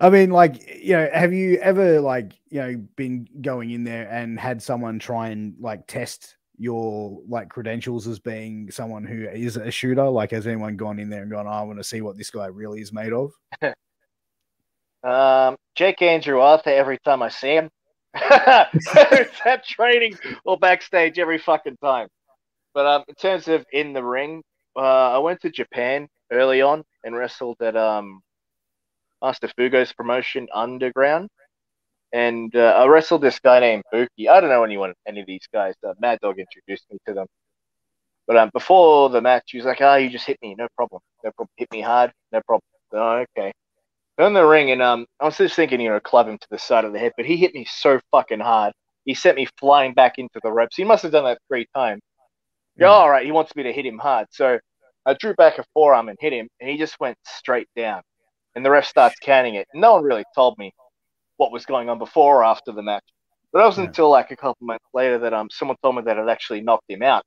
I mean, like, you know, have you ever like you know been going in there and had someone try and like test your like credentials as being someone who is a shooter? Like, has anyone gone in there and gone, oh, "I want to see what this guy really is made of"? Um, Jake Andrew Arthur, every time I see him, it's at training or backstage every fucking time. But um, in terms of in the ring, uh, I went to Japan early on and wrestled at um, Master Fugo's promotion Underground, and uh, I wrestled this guy named Buki. I don't know anyone, any of these guys. Uh, Mad Dog introduced me to them. But um, before the match, he was like, "Ah, oh, you just hit me, no problem, no problem. Hit me hard, no problem." Oh, okay. In the ring, and um, I was just thinking, you know, club him to the side of the head, but he hit me so fucking hard. He sent me flying back into the ropes. He must have done that three times. Yeah, all right, he wants me to hit him hard. So I drew back a forearm and hit him, and he just went straight down. And the ref starts counting it. No one really told me what was going on before or after the match. But it wasn't yeah. until like a couple months later that um, someone told me that it actually knocked him out.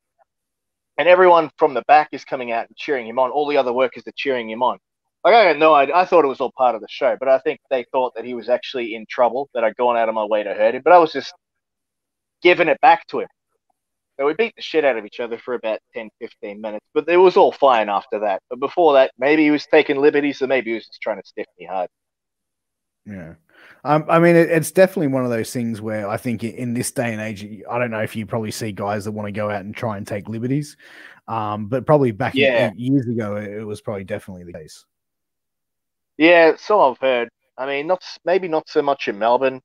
And everyone from the back is coming out and cheering him on. All the other workers are cheering him on. Like, I don't know. I, I thought it was all part of the show, but I think they thought that he was actually in trouble, that I'd gone out of my way to hurt him. But I was just giving it back to him. So we beat the shit out of each other for about ten, fifteen minutes, but it was all fine after that. But before that, maybe he was taking liberties, or maybe he was just trying to stiff me hard. Yeah. Um, I mean, it, it's definitely one of those things where I think in this day and age, I don't know if you probably see guys that want to go out and try and take liberties, um, but probably back yeah. years ago, it was probably definitely the case. Yeah, so I've heard. I mean, not maybe not so much in Melbourne.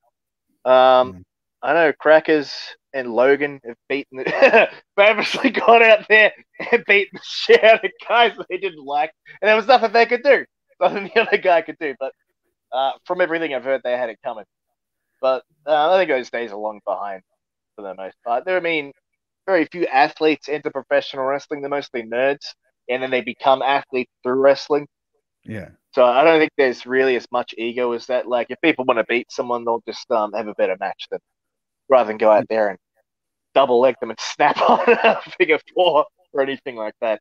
Um, mm. I know Crackers and Logan have beaten it. Famously gone out there and beaten the shit out of guys they didn't like, and there was nothing they could do, nothing the other guy could do. But uh, from everything I've heard, they had it coming. But uh, I think those days are long behind for the most part. There, I mean, very few athletes enter professional wrestling. They're mostly nerds, and then they become athletes through wrestling. Yeah. So I don't think there's really as much ego as that. Like, if people want to beat someone, they'll just um, have a better match than rather than go out there and double leg them and snap on a figure four or anything like that.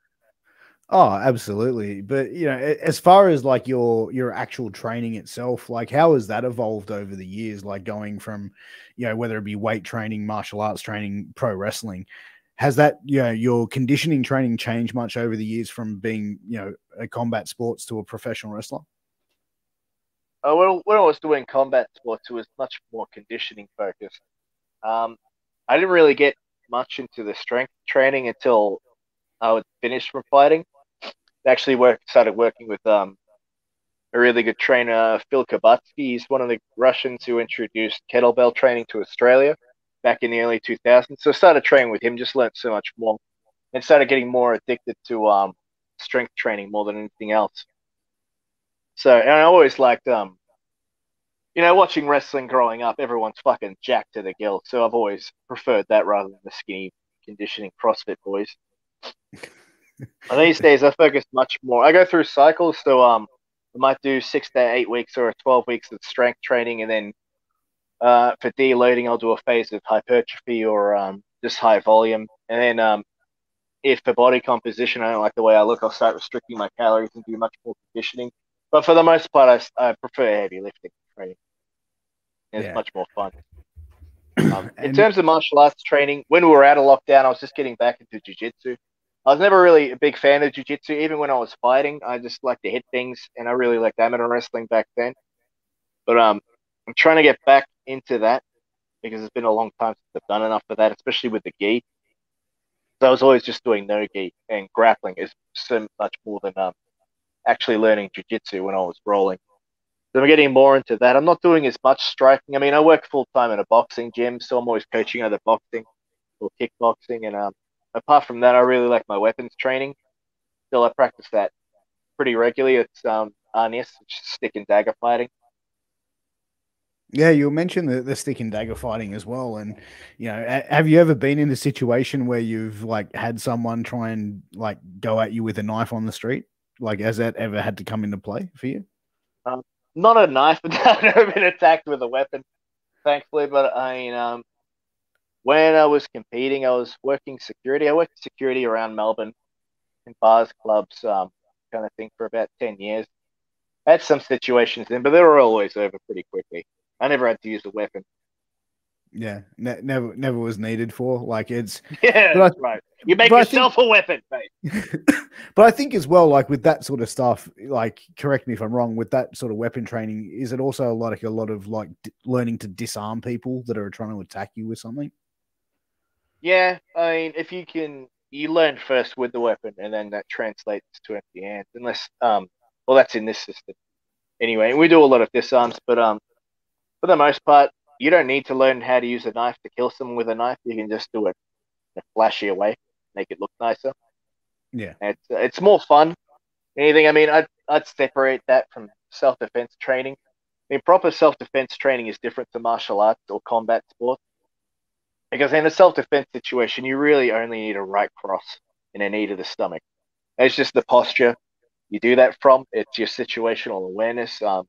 Oh, absolutely. But, you know, as far as like your your actual training itself, like how has that evolved over the years? Like going from, you know, whether it be weight training, martial arts training, pro wrestling, has that, you know, your conditioning training changed much over the years from being, you know, a combat sports to a professional wrestler? uh, when, when I was doing combat sports, it was much more conditioning focused. Um, I didn't really get much into the strength training until I was finished from fighting. I actually worked, started working with um, a really good trainer, Phil Kabutsky. He's one of the Russians who introduced kettlebell training to Australia back in the early two thousands. So I started training with him, just learned so much more, and started getting more addicted to um, strength training more than anything else. So, and I always liked, um, you know, watching wrestling growing up, everyone's fucking jacked to the gills. So I've always preferred that rather than the skinny conditioning CrossFit boys. These days I focus much more. I go through cycles. So um, I might do six to eight weeks or twelve weeks of strength training. And then uh, for deloading, I'll do a phase of hypertrophy or um, just high volume. And then um, if for body composition, I don't like the way I look, I'll start restricting my calories and do much more conditioning. But for the most part, I, I prefer heavy lifting training. It's yeah. much more fun. Um, in terms of martial arts training, when we were out of lockdown, I was just getting back into jiu-jitsu. I was never really a big fan of jiu-jitsu. Even when I was fighting, I just liked to hit things, and I really liked amateur wrestling back then. But um, I'm trying to get back into that because it's been a long time since I've done enough of that, especially with the gi. So I was always just doing no gi, and grappling is so much more than um, actually learning jiu-jitsu when I was rolling. So I'm getting more into that. I'm not doing as much striking. I mean, I work full-time in a boxing gym, so I'm always coaching other boxing or kickboxing. And um, apart from that, I really like my weapons training. Still, I practice that pretty regularly. It's um, Arnis, which is stick and dagger fighting. Yeah, you mentioned the, the stick and dagger fighting as well. And, you know, a, have you ever been in a situation where you've, like, had someone try and, like, go at you with a knife on the street? Like, has that ever had to come into play for you? Um, not a knife, but I've never been attacked with a weapon, thankfully. But I mean, um, when I was competing, I was working security. I worked security around Melbourne in bars, clubs, um, kind of thing for about ten years. I had some situations then, but they were always over pretty quickly. I never had to use a weapon. Yeah, ne never, never was needed for. Like it's yeah, that's I, right. You make yourself think, a weapon, mate. But I think as well, like with that sort of stuff, like correct me if I'm wrong. With that sort of weapon training, is it also like a lot of like d learning to disarm people that are trying to attack you with something? Yeah, I mean, if you can, you learn first with the weapon, and then that translates to empty hands. Unless, um, well, that's in this system anyway. We do a lot of disarms, but um, for the most part. You don't need to learn how to use a knife to kill someone with a knife. You can just do it in a flashier way, make it look nicer. Yeah. And it's, it's more fun than anything. I mean, I'd, I'd separate that from self-defense training. I mean, proper self-defense training is different to martial arts or combat sports. Because in a self-defense situation, you really only need a right cross and a knee to the stomach. It's just the posture you do that from. It's your situational awareness, um,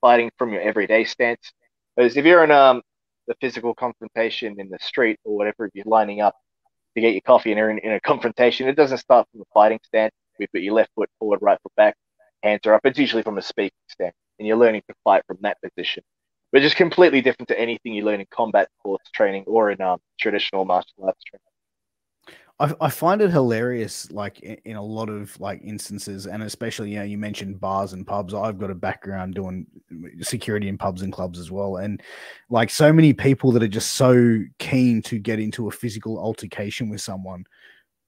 fighting from your everyday stance. Because if you're in um, the physical confrontation in the street or whatever, if you're lining up to get your coffee and you're in, in a confrontation, it doesn't start from a fighting stance. You put your left foot forward, right foot back, hands are up. It's usually from a speaking stance, and you're learning to fight from that position, which is completely different to anything you learn in combat sports training or in um, traditional martial arts training. I, I find it hilarious, like in a lot of like instances, and especially, you know, you mentioned bars and pubs. I've got a background doing security in pubs and clubs as well. And like so many people that are just so keen to get into a physical altercation with someone,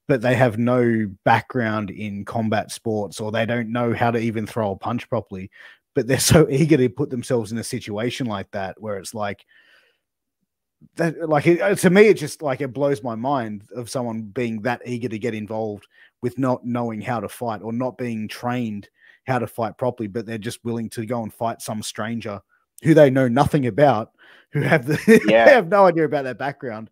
but they have no background in combat sports, or they don't know how to even throw a punch properly, but they're so eager to put themselves in a situation like that, where it's like, that like it, to me it just like it blows my mind of someone being that eager to get involved with not knowing how to fight or not being trained how to fight properly, but they're just willing to go and fight some stranger who they know nothing about, who have the yeah. They have no idea about their background,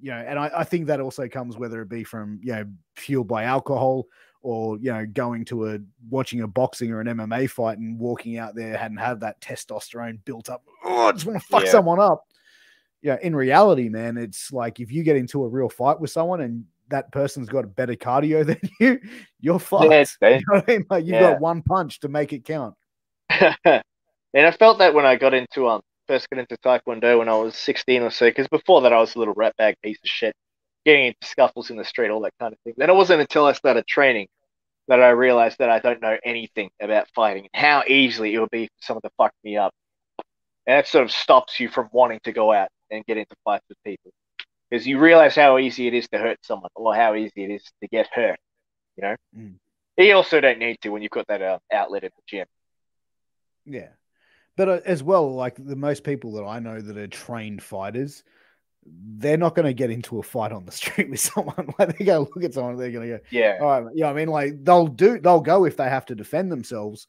you know. And I, I think that also comes whether it be from, you know, fueled by alcohol or, you know, going to a watching a boxing or an M M A fight and walking out there hadn't had that testosterone built up. Oh, I just want to fuck yeah. someone up. Yeah, in reality, man, it's like if you get into a real fight with someone and that person's got a better cardio than you, you're fucked. Yeah, you know what I mean? Like you yeah. got one punch to make it count. And I felt that when I got into um first got into Taekwondo when I was sixteen or so, because before that I was a little rat bag piece of shit, getting into scuffles in the street, all that kind of thing. Then it wasn't until I started training that I realized that I don't know anything about fighting and how easily it would be for someone to fuck me up. And that sort of stops you from wanting to go out and get into fights with people. Because you realize how easy it is to hurt someone or how easy it is to get hurt, you know? Mm. You also don't need to when you've got that uh, outlet at the gym. Yeah. But uh, as well, like the most people that I know that are trained fighters, they're not going to get into a fight on the street with someone. Like they're going to look at someone, they're going to go, yeah, all right, you know what I mean? Like they'll do, they'll go if they have to defend themselves,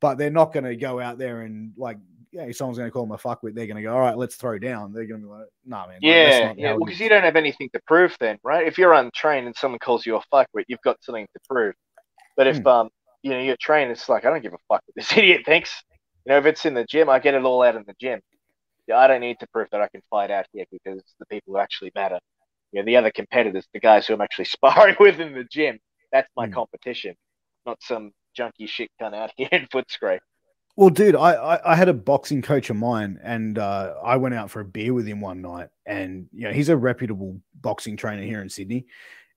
but they're not going to go out there and like, yeah, if someone's going to call them a fuckwit, they're going to go, all right, let's throw down. They're going to be like, nah, man. Yeah, like, yeah. Well, because you don't have anything to prove then, right? If you're untrained and someone calls you a fuckwit, you've got something to prove. But if, mm. um, you know, you're trained, it's like, I don't give a fuck what this idiot thinks. You know, if it's in the gym, I get it all out in the gym. Yeah, I don't need to prove that I can fight out here because it's the people who actually matter. You know, the other competitors, the guys who I'm actually sparring with in the gym, that's my mm. competition, not some junky shit cunt out here in Footscray. Well, dude, I, I, I had a boxing coach of mine and uh, I went out for a beer with him one night and, you know, he's a reputable boxing trainer here in Sydney.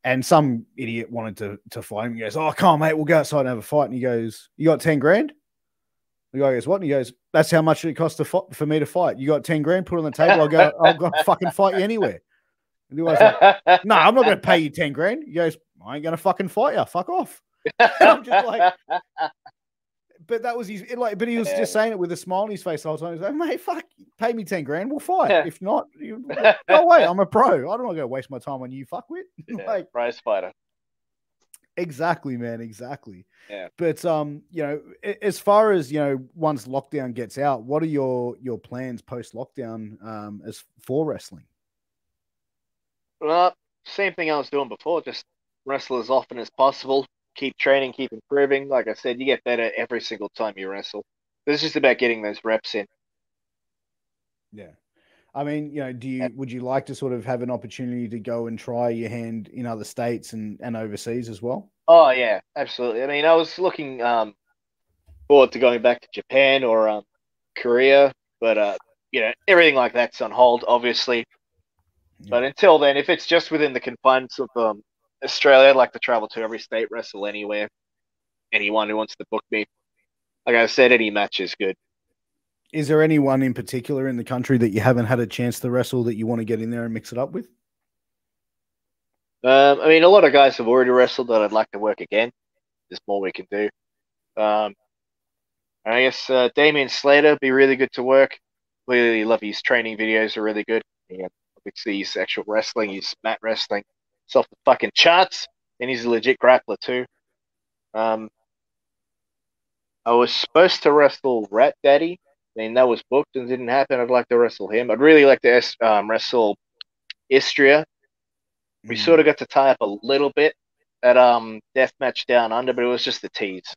And some idiot wanted to to fight him. He goes, oh, I can't, mate. We'll go outside and have a fight. And he goes, you got ten grand? The guy goes, what? And he goes, that's how much it costs to fight, for me to fight. You got ten grand? Put it on the table. I'll go, I'll go fucking fight you anywhere. And the guy's like, no, I'm not going to pay you ten grand. He goes, I ain't going to fucking fight you. Fuck off. And I'm just like, but that was his, it like, but he was yeah. just saying it with a smile on his face the whole time. He's like, mate, fuck, pay me ten grand, we'll fight. Yeah. If not, you, no way, I'm a pro. I don't want to go waste my time on you, fuckwit. Yeah, like, prize fighter. Exactly, man, exactly. Yeah. But um, you know, as far as you know, once lockdown gets out, what are your your plans post lockdown um as for wrestling? Well, same thing I was doing before. Just wrestle as often as possible. Keep training, keep improving. Like I said, you get better every single time you wrestle. It's just about getting those reps in. Yeah. I mean, you know, do you, would you like to sort of have an opportunity to go and try your hand in other states and, and overseas as well? Oh yeah, absolutely. I mean, I was looking um, forward to going back to Japan or um, Korea, but uh, you know, everything like that's on hold, obviously. Yeah. But until then, if it's just within the confines of um, Australia, I'd like to travel to every state, wrestle anywhere. Anyone who wants to book me. Like I said, any match is good. Is there anyone in particular in the country that you haven't had a chance to wrestle that you want to get in there and mix it up with? Um, I mean, a lot of guys have already wrestled that I'd like to work again. There's more we can do. Um, I guess uh, Damien Slater would be really good to work. Really love his training videos, are really good. Yeah, obviously, his actual wrestling, his mat wrestling. It's off the fucking charts, and he's a legit grappler too. Um, I was supposed to wrestle Rat Daddy. I mean, that was booked and didn't happen. I'd like to wrestle him. I'd really like to um, wrestle Istria. We mm. sort of got to tie up a little bit at um, Deathmatch Down Under, but it was just a tease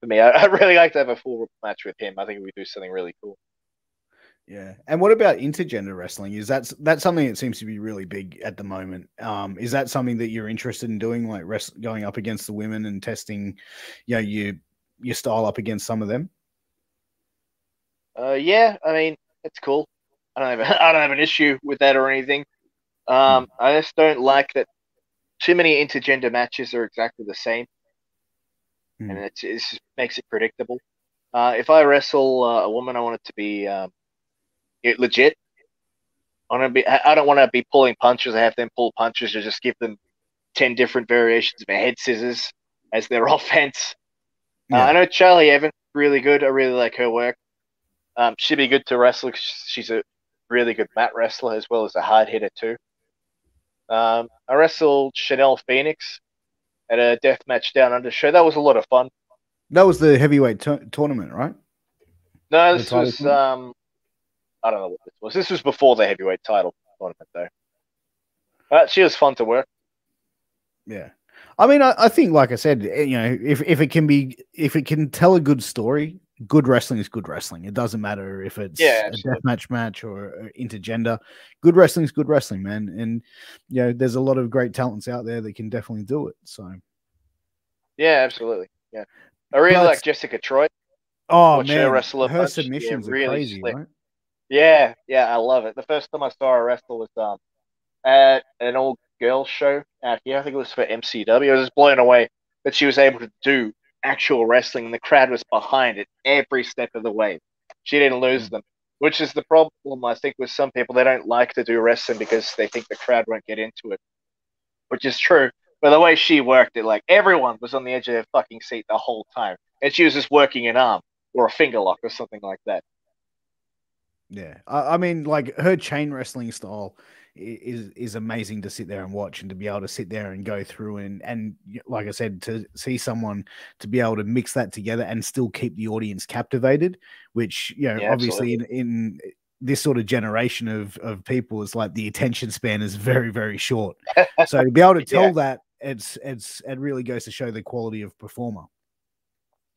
for me. I, I'd really like to have a full match with him. I think we do something really cool. Yeah. And what about intergender wrestling? Is that, that's something that seems to be really big at the moment. Um, is that something that you're interested in doing, like rest, going up against the women and testing, you know, you, your style up against some of them? Uh, yeah. I mean, it's cool. I don't have, I don't have an issue with that or anything. Um, I just don't like that too many intergender matches are exactly the same. Mm. And it's, it just makes it predictable. Uh, if I wrestle uh, a woman, I want it to be, um, It legit. I don't be. I don't want to be pulling punches. I have them pull punches or just give them ten different variations of a head scissors as their offense. Yeah. Uh, I know Charlie Evans really good. I really like her work. Um, she'd be good to wrestle. She's a really good mat wrestler as well as a hard hitter too. Um, I wrestled Chanel Phoenix at a Deathmatch Down Under show. That was a lot of fun. That was the heavyweight tournament, right? No, this was. Um, I don't know what this was. This was before the heavyweight title tournament, though. But she was fun to work. Yeah, I mean, I, I think, like I said, you know, if if it can be, if it can tell a good story, good wrestling is good wrestling. It doesn't matter if it's yeah, a deathmatch match or intergender. Good wrestling is good wrestling, man. And you know, there's a lot of great talents out there that can definitely do it. So, yeah, absolutely. Yeah, I really but, like Jessica Troy. Oh Watch man, her, wrestle her submissions yeah, are really crazy, slick. Right? Yeah, yeah, I love it. The first time I saw her wrestle was um, at an all-girls show out here. I think it was for M C W. I was just blown away that she was able to do actual wrestling, and the crowd was behind it every step of the way. She didn't lose them, which is the problem, I think, with some people. They don't like to do wrestling because they think the crowd won't get into it, which is true. But the way she worked it, like, everyone was on the edge of their fucking seat the whole time, and she was just working an arm or a finger lock or something like that. Yeah, I, I mean, like, her chain wrestling style is is amazing to sit there and watch, and to be able to sit there and go through and and like I said, to see someone to be able to mix that together and still keep the audience captivated, which, you know, yeah, obviously in, in this sort of generation of of people, is like the attention span is very, very short. So to be able to tell yeah. that, it's it's it really goes to show the quality of performer.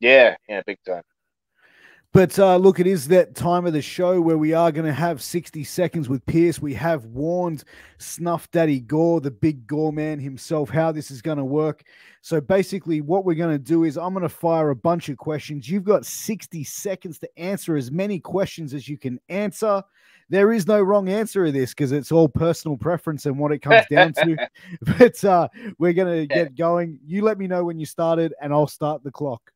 Yeah, yeah, big time. But uh, look, it is that time of the show where we are going to have sixty seconds with Piers. We have warned Snuff Daddy Gore, the big Gore man himself, how this is going to work. So basically what we're going to do is I'm going to fire a bunch of questions. You've got sixty seconds to answer as many questions as you can answer. There is no wrong answer to this because it's all personal preference and what it comes down to. But uh, we're going to get going. You let me know when you started and I'll start the clock.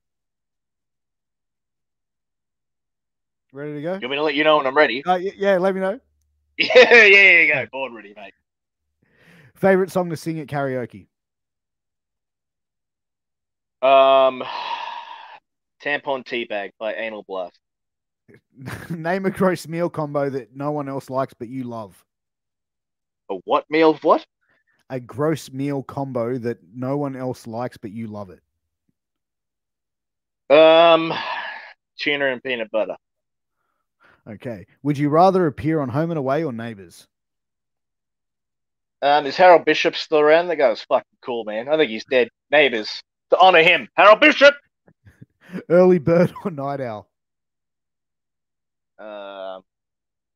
Ready to go? You want me to let you know when I'm ready? Uh, yeah, let me know. yeah, yeah, yeah, go. Born ready, mate. Favorite song to sing at karaoke? Um, Tampon Teabag by Anal Blast. Name a gross meal combo that no one else likes but you love. A what meal? What? A gross meal combo that no one else likes but you love it. Um, tuna and peanut butter. Okay. Would you rather appear on Home and Away or Neighbours? Um, is Harold Bishop still around? That guy was fucking cool, man. I think he's dead. Neighbours. To honour him. Harold Bishop! Early bird or night owl? Um, uh,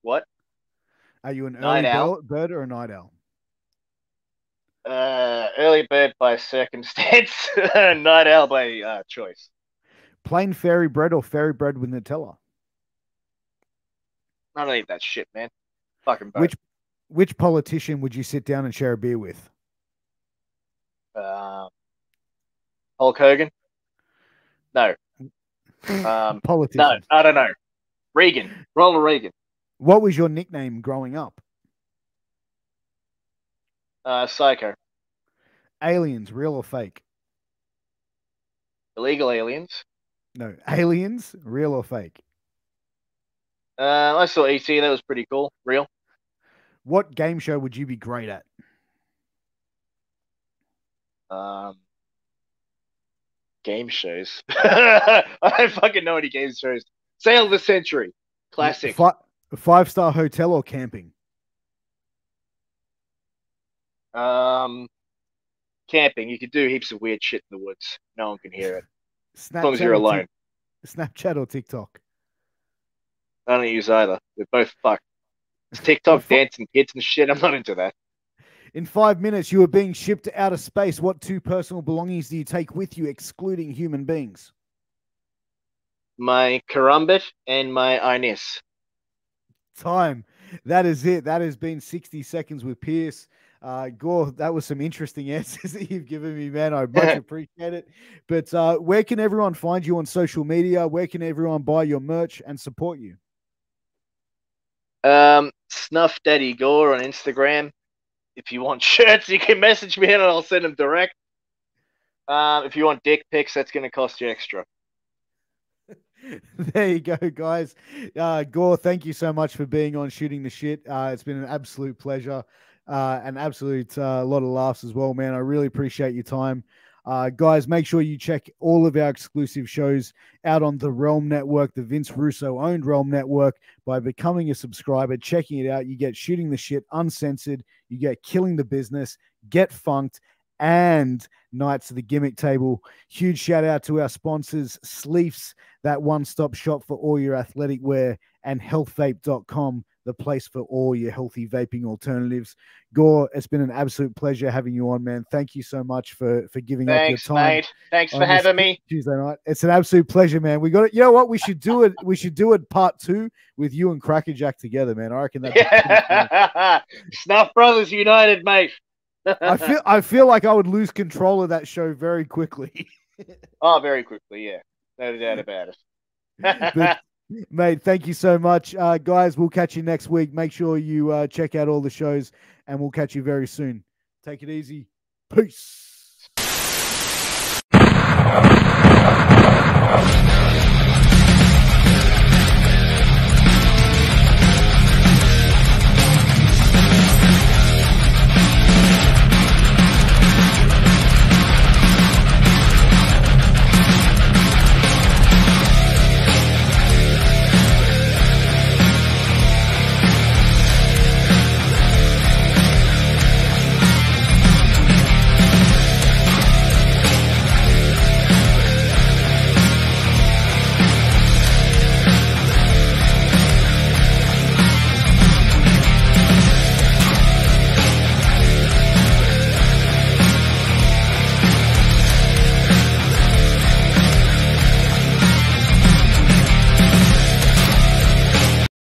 what? Are you an night early owl. bird or a night owl? Uh, early bird by circumstance. Night owl by uh, choice. Plain fairy bread or fairy bread with Nutella? I don't eat that shit, man. Fucking both. Which which politician would you sit down and share a beer with? Um, Hulk Hogan? No. Um, politician. No, I don't know. Reagan. Ronald Reagan. What was your nickname growing up? Uh, Psycho. Aliens, real or fake? Illegal aliens? No. Aliens, real or fake? Uh, I saw E T. That was pretty cool. Real. What game show would you be great at? Um, game shows. I don't fucking know any game shows. Sale of the Century. Classic. Five, five star hotel or camping? Um, camping. You could do heaps of weird shit in the woods. No one can hear it. Snapchat as long as you're alone. Snapchat or TikTok? I don't use either. They're both fucked. It's TikTok dancing kids and shit. I'm not into that. In five minutes, you are being shipped to outer space. What two personal belongings do you take with you, excluding human beings? My Karambit and my Arnis. Time. That is it. That has been sixty seconds with Piers. Uh, Gore, that was some interesting answers that you've given me, man. I much appreciate it. But uh, where can everyone find you on social media? Where can everyone buy your merch and support you? Um, Snuff Daddy Gore on Instagram. If you want shirts, you can message me and I'll send them direct. Um, if you want dick pics, that's going to cost you extra. There you go, guys. Uh, Gore, thank you so much for being on Shooting the Shit. Uh, it's been an absolute pleasure. Uh, an absolute uh, lot of laughs as well, man. I really appreciate your time. Uh, guys, make sure you check all of our exclusive shows out on the Realm Network, the Vince Russo-owned Realm Network, by becoming a subscriber, checking it out. You get Shooting the Shit Uncensored, you get Killing the Business, Get Funked, and Knights of the Gimmick Table. Huge shout out to our sponsors, Sleefs, that one-stop shop for all your athletic wear, and health vape dot com, the place for all your healthy vaping alternatives. Gore, it's been an absolute pleasure having you on, man. Thank you so much for for giving Thanks, up your time. Mate. Thanks for having me. Tuesday night. It's an absolute pleasure, man. We got it. You know what? We should do it. We should do it part two with you and Cracker Jack together, man. I reckon that. Yeah. Snuff Brothers United, mate. I feel I feel like I would lose control of that show very quickly. Oh, very quickly, yeah. No doubt about it. But, mate, thank you so much. Uh, guys, we'll catch you next week. Make sure you uh, check out all the shows, and we'll catch you very soon. Take it easy. Peace.